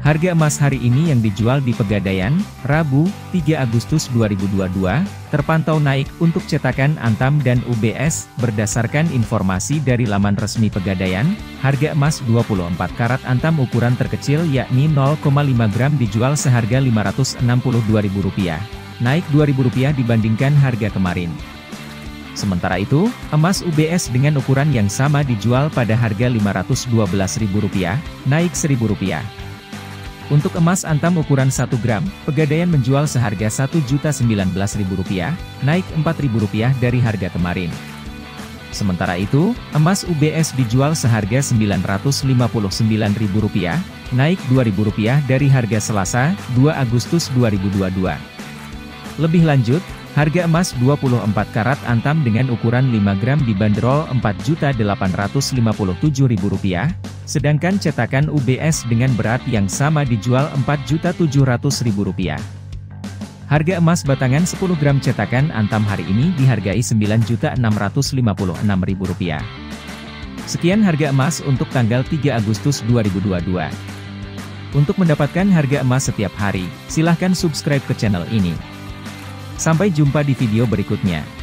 Harga emas hari ini yang dijual di Pegadaian, Rabu, 3 Agustus 2022, terpantau naik untuk cetakan Antam dan UBS. Berdasarkan informasi dari laman resmi Pegadaian, harga emas 24 karat Antam ukuran terkecil yakni 0,5 gram dijual seharga Rp562.000, naik Rp2.000 dibandingkan harga kemarin. Sementara itu, emas UBS dengan ukuran yang sama dijual pada harga Rp512.000, naik Rp1.000. Untuk emas Antam ukuran 1 gram, Pegadaian menjual seharga Rp1.019.000, naik Rp4.000 dari harga kemarin. Sementara itu, emas UBS dijual seharga Rp959.000, naik Rp2.000 dari harga Selasa, 2 Agustus 2022. Lebih lanjut, harga emas 24 karat Antam dengan ukuran 5 gram dibanderol Rp4.857.000. Sedangkan cetakan UBS dengan berat yang sama dijual Rp4.700.000. Harga emas batangan 10 gram cetakan Antam hari ini dihargai Rp9.656.000. Sekian harga emas untuk tanggal 3 Agustus 2022. Untuk mendapatkan harga emas setiap hari, silahkan subscribe ke channel ini. Sampai jumpa di video berikutnya.